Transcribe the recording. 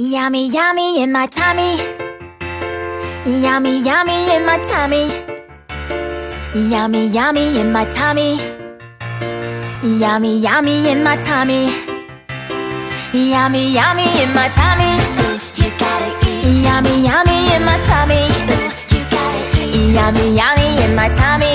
Yummy, yummy in my tummy. Yummy, yummy in my tummy. Yummy, yummy in my tummy. Yummy, yummy in my tummy. Yummy, yummy in my tummy. Ooh, you gotta eat. Yummy, yummy in my tummy. Ooh, you gotta eat. Yummy, yummy in my tummy.